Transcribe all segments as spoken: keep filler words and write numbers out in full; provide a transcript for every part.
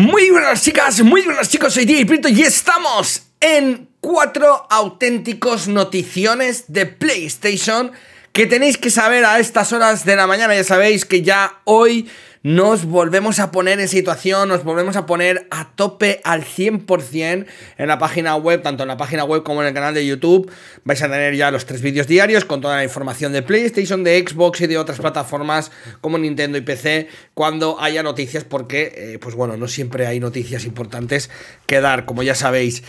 Muy buenas chicas, muy buenas chicos, soy D J Prieto y estamos en cuatro auténticos noticiones de PlayStation que tenéis que saber a estas horas de la mañana. Ya sabéis que ya hoy nos volvemos a poner en situación, nos volvemos a poner a tope al cien por cien en la página web, tanto en la página web como en el canal de YouTube. Vais a tener ya los tres vídeos diarios con toda la información de PlayStation, de Xbox y de otras plataformas como Nintendo y P C cuando haya noticias, porque, eh, pues bueno, no siempre hay noticias importantes que dar, como ya sabéis.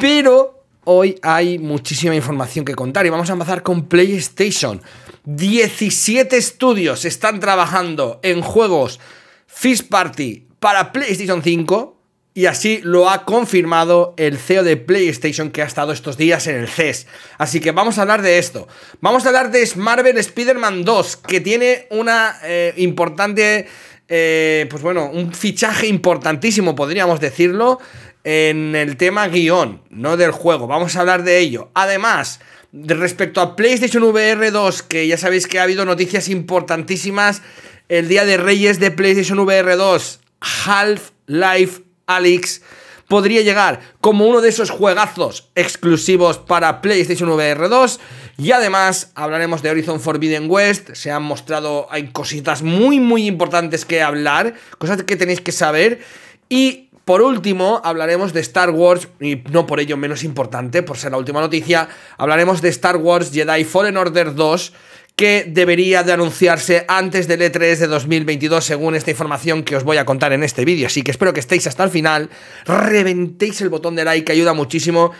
Pero hoy hay muchísima información que contar y vamos a empezar con PlayStation. diecisiete estudios están trabajando en juegos First Party para PlayStation cinco y así lo ha confirmado el C E O de PlayStation, que ha estado estos días en el C E S. Así que vamos a hablar de esto. Vamos a hablar de Marvel Spider-Man dos, que tiene una eh, importante... Eh, pues bueno, un fichaje importantísimo, podríamos decirlo, en el tema guión, no del juego. Vamos a hablar de ello. Además, respecto a PlayStation V R dos, que ya sabéis que ha habido noticias importantísimas el día de Reyes de PlayStation V R dos, Half-Life Alyx podría llegar como uno de esos juegazos exclusivos para PlayStation V R dos. Y además hablaremos de Horizon Forbidden West. Se han mostrado, hay cositas muy muy importantes que hablar, cosas que tenéis que saber. Y por último hablaremos de Star Wars, y no por ello menos importante, por ser la última noticia, hablaremos de Star Wars Jedi Fallen Order dos, que debería de anunciarse antes del E tres de dos mil veintidós, según esta información que os voy a contar en este vídeo. Así que espero que estéis hasta el final, reventéis el botón de like, que ayuda muchísimo.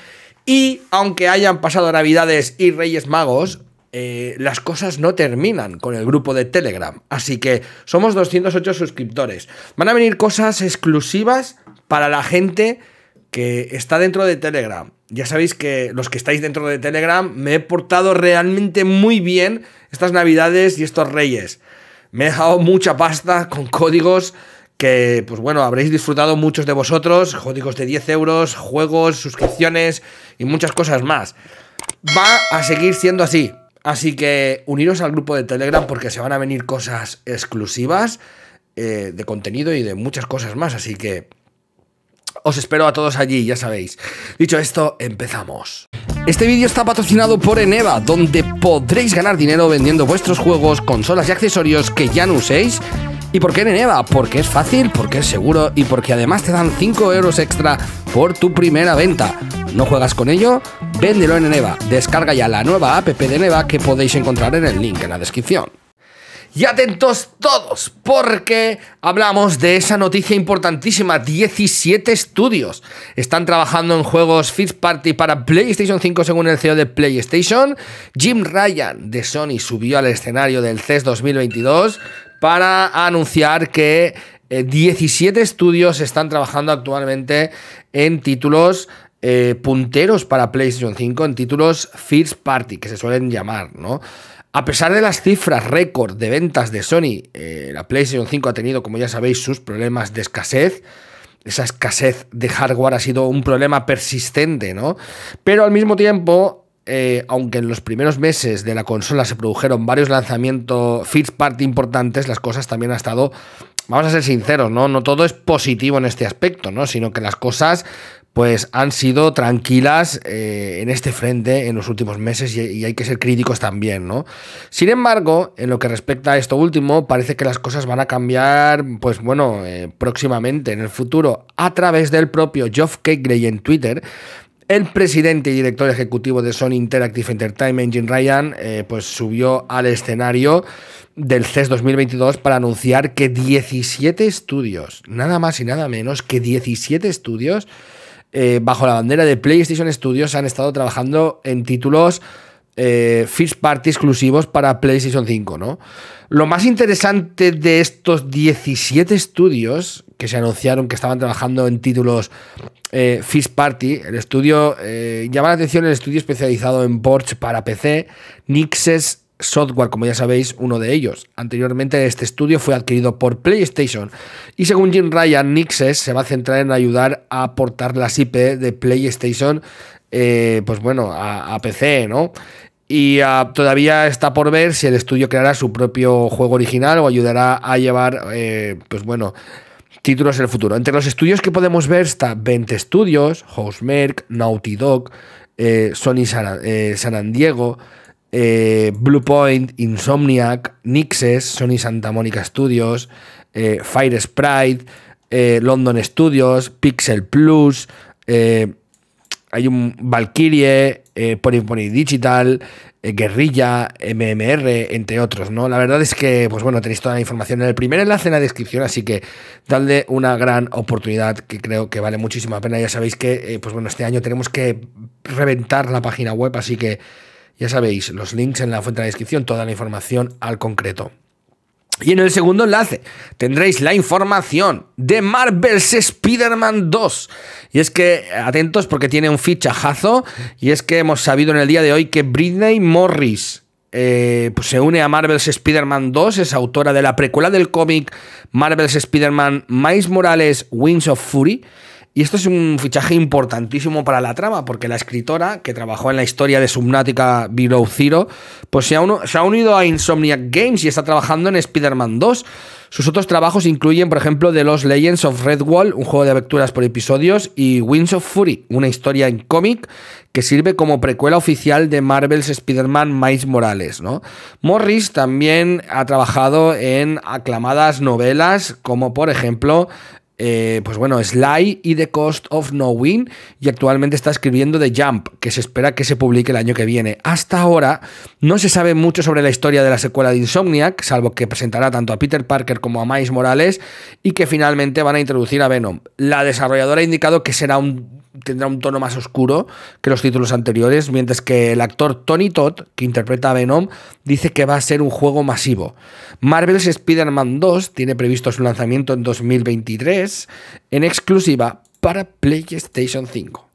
Y aunque hayan pasado Navidades y Reyes Magos, eh, las cosas no terminan con el grupo de Telegram. Así que somos doscientos ocho suscriptores. Van a venir cosas exclusivas para la gente que está dentro de Telegram. Ya sabéis que los que estáis dentro de Telegram, me he portado realmente muy bien estas Navidades y estos Reyes. Me he dejado mucha pasta con códigos que, pues bueno, habréis disfrutado muchos de vosotros. Códigos de diez euros, juegos, suscripciones y muchas cosas más. Va a seguir siendo así. Así que uniros al grupo de Telegram, porque se van a venir cosas exclusivas eh, de contenido y de muchas cosas más. Así que os espero a todos allí, ya sabéis. Dicho esto, empezamos. Este vídeo está patrocinado por Eneva, donde podréis ganar dinero vendiendo vuestros juegos, consolas y accesorios que ya no uséis. ¿Y por qué en Eneva? Porque es fácil, porque es seguro y porque además te dan cinco euros extra por tu primera venta. ¿No juegas con ello? Véndelo en Eneva. Descarga ya la nueva app de Eneva, que podéis encontrar en el link en la descripción. Y atentos todos, porque hablamos de esa noticia importantísima. diecisiete estudios están trabajando en juegos first party para PlayStation cinco, según el C E O de PlayStation. Jim Ryan de Sony subió al escenario del C E S dos mil veintidós para anunciar que diecisiete estudios están trabajando actualmente en títulos eh, punteros para PlayStation cinco, en títulos first party, que se suelen llamar, ¿no? A pesar de las cifras récord de ventas de Sony, eh, la PlayStation cinco ha tenido, como ya sabéis, sus problemas de escasez. Esa escasez de hardware ha sido un problema persistente, ¿no? Pero al mismo tiempo, eh, aunque en los primeros meses de la consola se produjeron varios lanzamientos first party importantes, las cosas también han estado, vamos a ser sinceros, ¿no? No todo es positivo en este aspecto, ¿no? Sino que las cosas, pues, han sido tranquilas eh, en este frente en los últimos meses, y, y hay que ser críticos también, ¿no? Sin embargo, en lo que respecta a esto último, parece que las cosas van a cambiar, pues bueno, eh, próximamente, en el futuro. A través del propio Geoff Keighley en Twitter, el presidente y director ejecutivo de Sony Interactive Entertainment, Jim Ryan, eh, pues subió al escenario del C E S dos mil veintidós para anunciar que diecisiete estudios, nada más y nada menos que diecisiete estudios, Eh, bajo la bandera de PlayStation Studios, han estado trabajando en títulos eh, first party exclusivos para PlayStation cinco, ¿no? Lo más interesante de estos diecisiete estudios que se anunciaron que estaban trabajando en títulos eh, first party, el estudio, eh, llama la atención el estudio especializado en ports para P C, Nixxes Software, como ya sabéis, uno de ellos. Anteriormente, este estudio fue adquirido por PlayStation y, según Jim Ryan, Nixxes se va a centrar en ayudar a aportar las I P de PlayStation, eh, pues bueno, a, a P C, ¿no? Y uh, todavía está por ver si el estudio creará su propio juego original o ayudará a llevar, eh, pues bueno, títulos en el futuro. Entre los estudios que podemos ver está veinte Studios, Housemarque, Naughty Dog, eh, Sony San, eh, San Diego, eh, Blue Point, Insomniac, Nixxes, Sony Santa Monica Studios, eh, Fire Sprite, eh, London Studios, Pixel Plus, eh, hay un Valkyrie, eh, Pony Pony Digital, eh, Guerrilla, M M R, entre otros, ¿no? La verdad es que, pues bueno, tenéis toda la información en el primer enlace en la descripción, así que dadle una gran oportunidad que creo que vale muchísima pena. Ya sabéis que, eh, pues bueno, este año tenemos que reventar la página web, así que ya sabéis, los links en la fuente de la descripción, toda la información al concreto. Y en el segundo enlace tendréis la información de Marvel's Spider-Man dos. Y es que, atentos porque tiene un fichajazo, y es que hemos sabido en el día de hoy que Britney Morris eh, pues se une a Marvel's Spider-Man dos, es autora de la precuela del cómic Marvel's Spider-Man Miles Morales, Winds of Fury. Y esto es un fichaje importantísimo para la trama, porque la escritora, que trabajó en la historia de Subnautica Below Zero, pues se ha, uno, se ha unido a Insomniac Games y está trabajando en Spider-Man dos. Sus otros trabajos incluyen, por ejemplo, The Lost Legends of Red Wall, un juego de aventuras por episodios, y Winds of Fury, una historia en cómic que sirve como precuela oficial de Marvel's Spider-Man Miles Morales, ¿no? Morris también ha trabajado en aclamadas novelas, como por ejemplo... Eh, pues bueno, Sly y The Cost of No Win, y actualmente está escribiendo The Jump, que se espera que se publique el año que viene. Hasta ahora no se sabe mucho sobre la historia de la secuela de Insomniac, salvo que presentará tanto a Peter Parker como a Miles Morales y que finalmente van a introducir a Venom. La desarrolladora ha indicado que será un, tendrá un tono más oscuro que los títulos anteriores, mientras que el actor Tony Todd, que interpreta a Venom, dice que va a ser un juego masivo. Marvel's Spider-Man dos tiene previsto su lanzamiento en dos mil veintitrés en exclusiva para PlayStation cinco.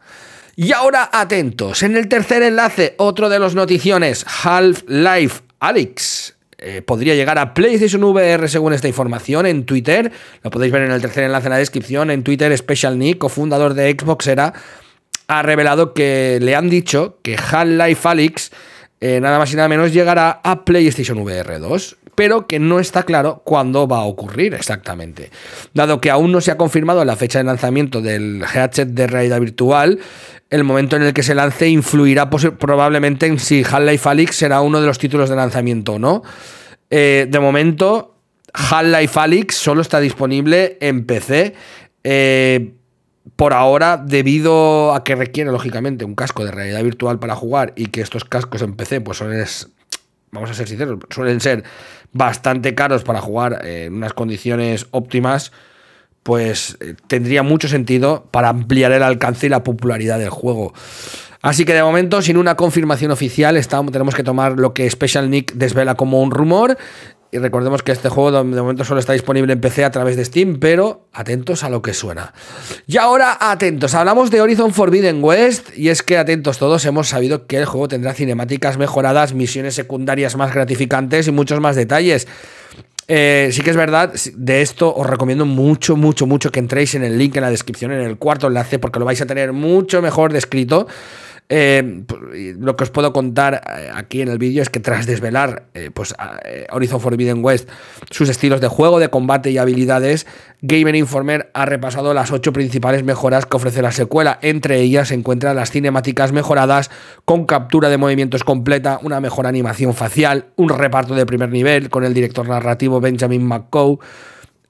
Y ahora atentos, en el tercer enlace, otro de los noticiones, Half-Life Alyx. Eh, podría llegar a PlayStation V R según esta información. En Twitter, lo podéis ver en el tercer enlace en la descripción, en Twitter Special Nick, cofundador de Xbox Era, ha revelado que le han dicho que Half-Life Alyx eh, nada más y nada menos llegará a PlayStation V R dos, pero que no está claro cuándo va a ocurrir exactamente. Dado que aún no se ha confirmado la fecha de lanzamiento del headset de realidad virtual, el momento en el que se lance influirá probablemente en si Half-Life Alyx será uno de los títulos de lanzamiento o no. Eh, de momento, Half-Life Alyx solo está disponible en P C, eh, por ahora, debido a que requiere, lógicamente, un casco de realidad virtual para jugar, y que estos cascos en P C pues son... Es, vamos a ser sinceros, suelen ser bastante caros para jugar en unas condiciones óptimas, pues eh, tendría mucho sentido para ampliar el alcance y la popularidad del juego. Así que de momento, sin una confirmación oficial, estamos, tenemos que tomar lo que Special Nick desvela como un rumor. Y recordemos que este juego de momento solo está disponible en P C a través de Steam, pero atentos a lo que suena. Y ahora, atentos, hablamos de Horizon Forbidden West, y es que, atentos todos, hemos sabido que el juego tendrá cinemáticas mejoradas, misiones secundarias más gratificantes y muchos más detalles. Eh, sí que es verdad, de esto os recomiendo mucho, mucho, mucho que entréis en el link en la descripción, en el cuarto enlace, porque lo vais a tener mucho mejor descrito. Eh, lo que os puedo contar aquí en el vídeo es que tras desvelar eh, pues, eh, Horizon Forbidden West, sus estilos de juego, de combate y habilidades, Game Informer ha repasado las ocho principales mejoras que ofrece la secuela. Entre ellas se encuentran las cinemáticas mejoradas con captura de movimientos completa, una mejor animación facial, un reparto de primer nivel con el director narrativo Benjamin McCoy,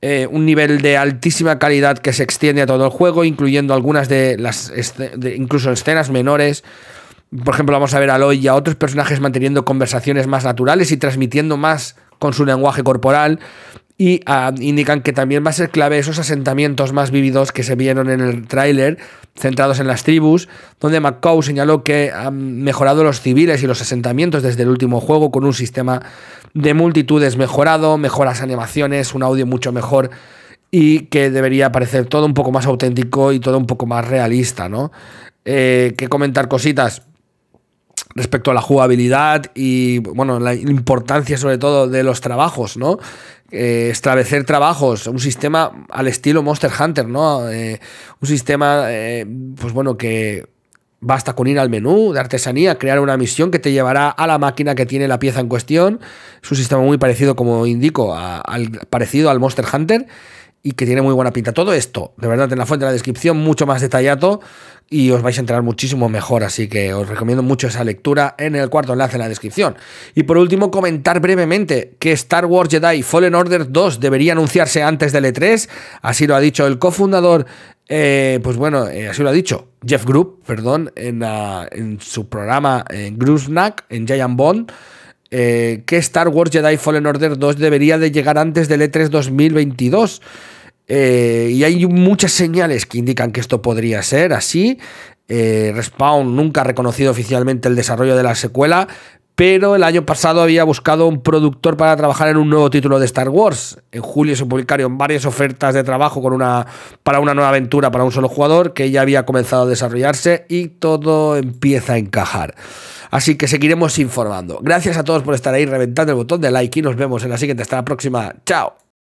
Eh, un nivel de altísima calidad que se extiende a todo el juego, incluyendo algunas de las de, incluso escenas menores. Por ejemplo, vamos a ver a Aloy y a otros personajes manteniendo conversaciones más naturales y transmitiendo más con su lenguaje corporal. Y uh, indican que también va a ser clave esos asentamientos más vívidos que se vieron en el tráiler, centrados en las tribus, donde McCoy señaló que han mejorado los civiles y los asentamientos desde el último juego con un sistema de multitudes mejorado, mejoras animaciones, un audio mucho mejor, y que debería parecer todo un poco más auténtico y todo un poco más realista, ¿no? Eh, que comentar cositas respecto a la jugabilidad y, bueno, la importancia sobre todo de los trabajos, ¿no? Eh, establecer trabajos, un sistema al estilo Monster Hunter, ¿no? Eh, un sistema, eh, pues bueno, que basta con ir al menú de artesanía, crear una misión que te llevará a la máquina que tiene la pieza en cuestión. Es un sistema muy parecido, como indico, a, al, parecido al Monster Hunter. y que tiene muy buena pinta. Todo esto, de verdad, en la fuente de la descripción, mucho más detallado, y os vais a enterar muchísimo mejor, así que os recomiendo mucho esa lectura en el cuarto enlace en la descripción. Y por último, comentar brevemente que Star Wars Jedi Fallen Order dos debería anunciarse antes del E tres, así lo ha dicho el cofundador, eh, pues bueno, eh, así lo ha dicho Jeff Grubb, perdón, en, uh, en su programa en Grusnak, en Giant Bond, eh, que Star Wars Jedi Fallen Order dos debería de llegar antes del E tres dos mil veintidós. Eh, y hay muchas señales que indican que esto podría ser así. eh, Respawn nunca ha reconocido oficialmente el desarrollo de la secuela, pero el año pasado había buscado un productor para trabajar en un nuevo título de Star Wars. En julio se publicaron varias ofertas de trabajo con una, para una nueva aventura para un solo jugador que ya había comenzado a desarrollarse, y todo empieza a encajar. Así que seguiremos informando. Gracias a todos por estar ahí, reventando el botón de like, y nos vemos en la siguiente. Hasta la próxima, chao.